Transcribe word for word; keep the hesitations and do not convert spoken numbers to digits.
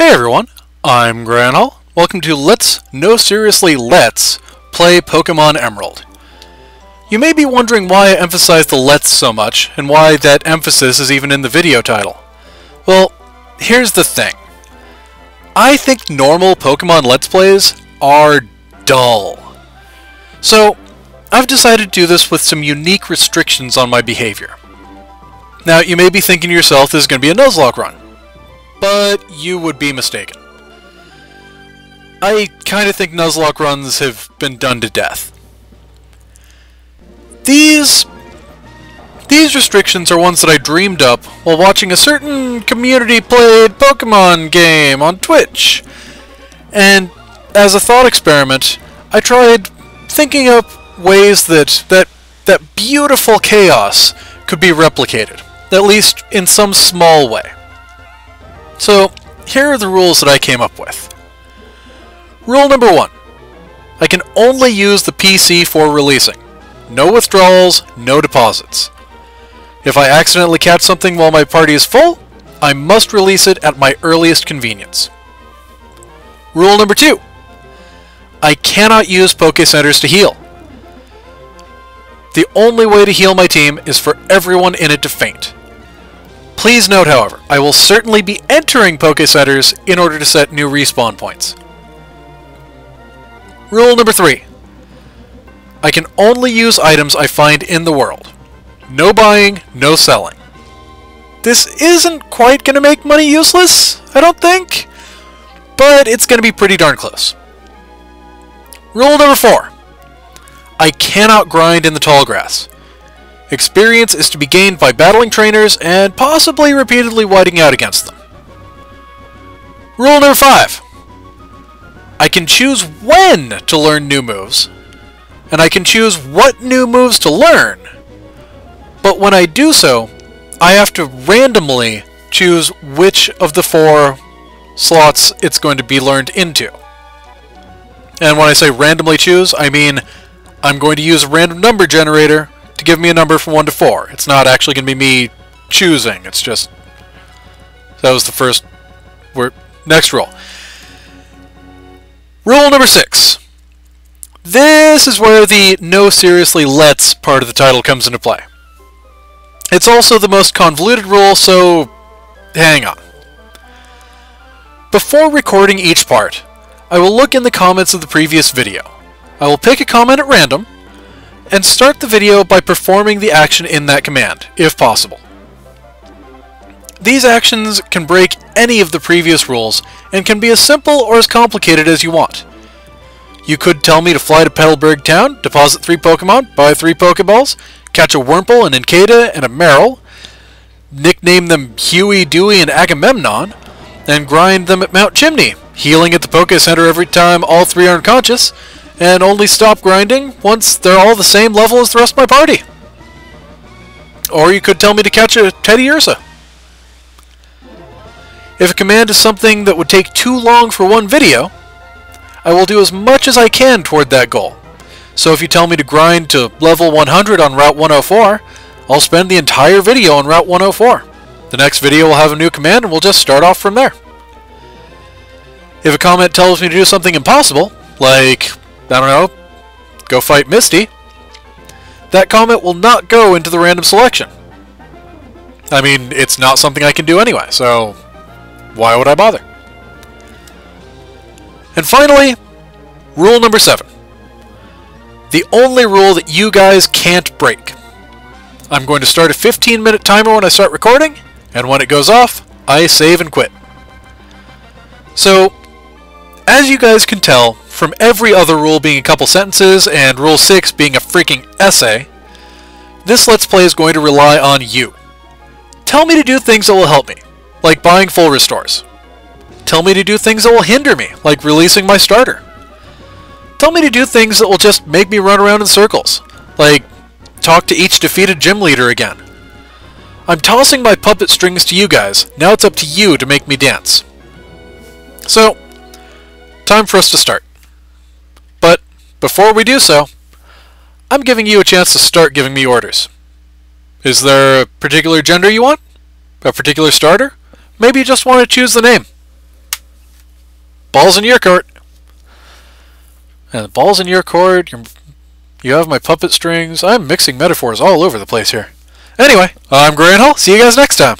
Hey everyone, I'm Greonhal. Welcome to Let's, no seriously Let's, play Pokemon Emerald. You may be wondering why I emphasize the Let's so much, and why that emphasis is even in the video title. Well, here's the thing. I think normal Pokemon Let's Plays are dull. So, I've decided to do this with some unique restrictions on my behavior. Now, you may be thinking to yourself this is going to be a Nuzlocke run. But you would be mistaken. I kind of think Nuzlocke runs have been done to death. These, these restrictions are ones that I dreamed up while watching a certain community-played Pokemon game on Twitch. And as a thought experiment, I tried thinking up ways that that, that beautiful chaos could be replicated, at least in some small way. So, here are the rules that I came up with. Rule number one. I can only use the P C for releasing. No withdrawals, no deposits. If I accidentally catch something while my party is full, I must release it at my earliest convenience. Rule number two. I cannot use Pokécenters to heal. The only way to heal my team is for everyone in it to faint. Please note, however, I will certainly be entering Pokécenters in order to set new respawn points. Rule number three. I can only use items I find in the world. No buying, no selling. This isn't quite going to make money useless, I don't think, but it's going to be pretty darn close. Rule number four. I cannot grind in the tall grass. Experience is to be gained by battling trainers and possibly repeatedly whiting out against them. Rule number five. I can choose when to learn new moves, and I can choose what new moves to learn. But when I do so, I have to randomly choose which of the four slots it's going to be learned into. And when I say randomly choose, I mean I'm going to use a random number generator to give me a number from one to four. It's not actually going to be me choosing, it's just... That was the first... We're... Next rule. Rule number six. This is where the no seriously let's part of the title comes into play. It's also the most convoluted rule, so... hang on. Before recording each part, I will look in the comments of the previous video. I will pick a comment at random, and start the video by performing the action in that command, if possible. These actions can break any of the previous rules, and can be as simple or as complicated as you want. You could tell me to fly to Petalburg Town, deposit three Pokemon, buy three Pokeballs, catch a Wurmple, an Incada, and a Merrill, nickname them Huey, Dewey, and Agamemnon, and grind them at Mount Chimney, healing at the Pokécenter every time all three are unconscious, and only stop grinding once they're all the same level as the rest of my party. Or you could tell me to catch a Teddy Ursa. If a command is something that would take too long for one video, I will do as much as I can toward that goal. So if you tell me to grind to level one hundred on Route one oh four, I'll spend the entire video on Route one oh four. The next video will have a new command and we'll just start off from there. If a comment tells me to do something impossible, like... I don't know, go fight Misty, that comment will not go into the random selection. I mean, it's not something I can do anyway, so why would I bother? And finally, rule number seven. The only rule that you guys can't break. I'm going to start a fifteen minute timer when I start recording, and when it goes off, I save and quit. So, as you guys can tell, from every other rule being a couple sentences and rule six being a freaking essay, this Let's Play is going to rely on you. Tell me to do things that will help me, like buying full restores. Tell me to do things that will hinder me, like releasing my starter. Tell me to do things that will just make me run around in circles, like talk to each defeated gym leader again. I'm tossing my puppet strings to you guys, now it's up to you to make me dance. So, time for us to start. Before we do so, I'm giving you a chance to start giving me orders. Is there a particular gender you want? A particular starter? Maybe you just want to choose the name. Ball's in your court. And the ball's in your court. You're, you have my puppet strings. I'm mixing metaphors all over the place here. Anyway, I'm Greonhal. See you guys next time.